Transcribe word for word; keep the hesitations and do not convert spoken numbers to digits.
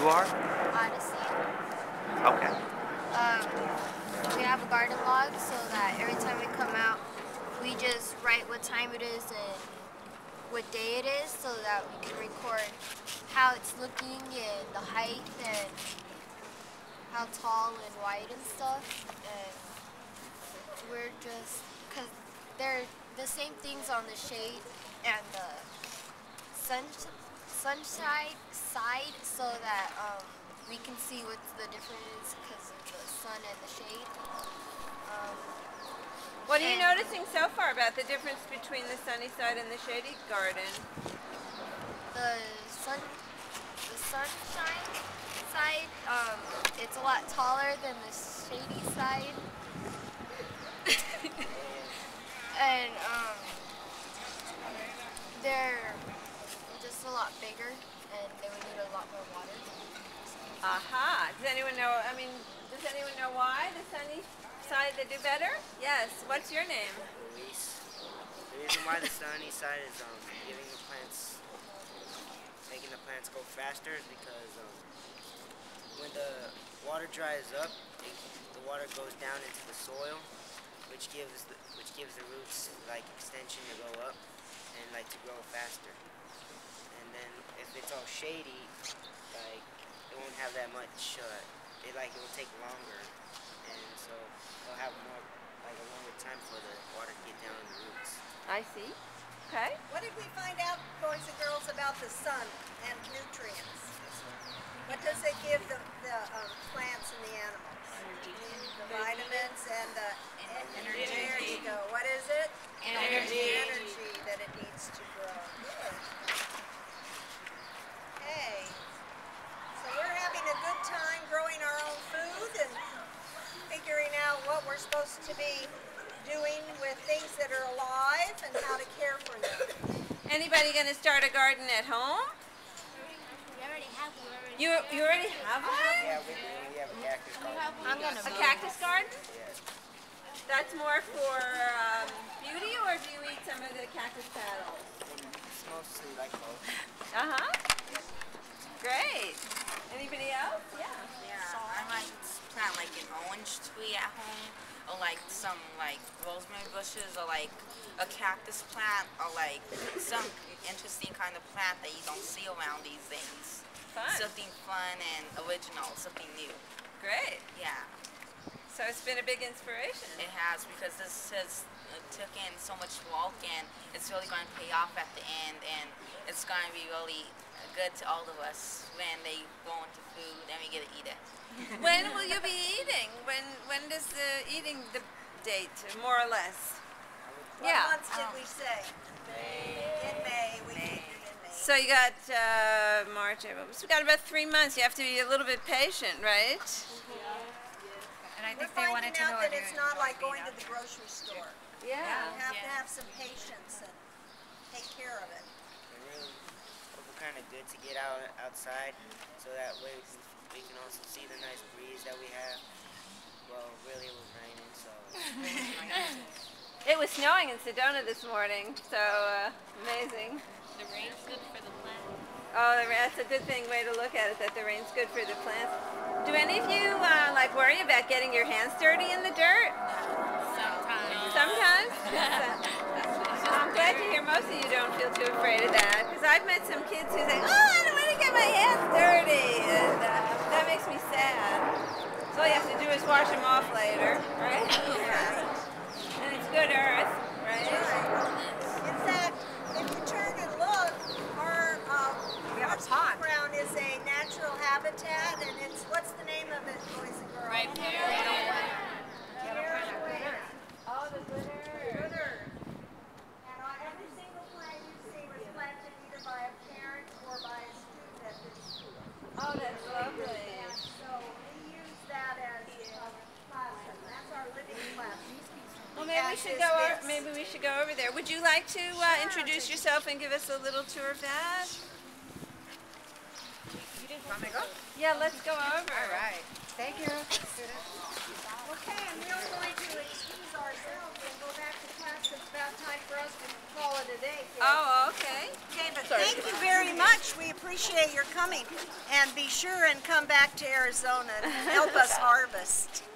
You are? Odyssey. Okay. Um, we have a garden log so that every time we come out, we just write what time it is and what day it is so that we can record how it's looking and the height and how tall and wide and stuff. And we're just, because they're the same things on the shade and the sun, sunshine side so that um, we can see what's the difference because of the sun and the shade. Um, what are you noticing so far about the difference between the sunny side and the shady garden? The sun, the sunshine side, um, it's a lot taller than the shady side. And um, they're just a lot bigger and they would need a lot more water. Aha, does anyone know, I mean, does anyone know why the sunny side they do better? Yes, what's your name? Luis. The reason why the sunny side is um, giving the plants, making the plants go faster is because um, when the water dries up, it, the water goes down into the soil, which gives the, which gives the roots like extension to go up and like to grow faster. And then if it's all shady, like it won't have that much. Uh, it like it will take longer, and so it'll have more like a longer time for the water to get down in the roots. I see. Okay. What did we find out, boys and girls, about the sun and nutrients? What does it give the, the um, plants and the animals? Energy. The vitamins and the energy. energy. There you go. What is it? Energy. Energy that it needs to grow. Good. Okay. So we're having a good time growing our own food and figuring out what we're supposed to be doing with things that are alive and how to care for them. Anybody going to start a garden at home? We already have one. You, you already have one? Yeah, we, we have a cactus garden. I'm gonna a cactus garden? Yes. That's more for um, beauty, or do you eat some of the cactus paddles? It's mostly like both. Uh-huh. Great. Anybody else? Yeah. Yeah. So I might plant like an orange tree at home, or like some like rosemary bushes, or like a cactus plant, or like some interesting kind of plant that you don't see around these days. Fun. Something fun and original, something new. Great. Yeah. So it's been a big inspiration. It has, because this has took in so much work, and it's really going to pay off at the end, and it's going to be really good to all of us when they go into food and we get to eat it. When will you be eating? When when does the eating the date, more or less? What yeah. months did um, we say? May. In May. We May. So you got uh, March, April. So we got about three months. You have to be a little bit patient, right? Mm-hmm. Yeah. Yeah. And I think We're they wanted to know that it's not like going to the grocery store. Yeah. yeah. You have yeah. to have some patience and take care of it. It really was kind of good to get out outside, so that way we can also see the nice breeze that we have. Well, really, it was raining, so. It was snowing in Sedona this morning, so uh, amazing. The rain's good for the plants. Oh, the, that's a good thing, way to look at it, that the rain's good for the plants. Do any of you, uh, like, worry about getting your hands dirty in the dirt? Sometimes. Sometimes? I'm glad to hear most of you don't feel too afraid of that, because I've met some kids who say, oh, I don't want to get my hands dirty, and uh, that makes me sad. So all you have to do is wash them off later, right? Yeah. And it's good earth, right? In fact, if you turn and look, our, um, our pond is a natural habitat, and it's, what's the name of it, boys and girls? Right there. Oh, the glitter. And on every single plant you see was planted either by a parent or by a student at this school. Oh, that's lovely. And so we use that as a classroom. That's our living classroom. Well, maybe we should go. Over, maybe we should go over there. Would you like to uh, introduce yourself and give us a little tour of that? Want me to go? Yeah, let's go over. All right. Thank you. Okay, and we're going to excuse ourselves and go back to class. It's about time for us to call it a day. Kids. Oh, okay. Okay, but Sorry. Thank you very much. We appreciate your coming. And be sure and come back to Arizona and help us harvest.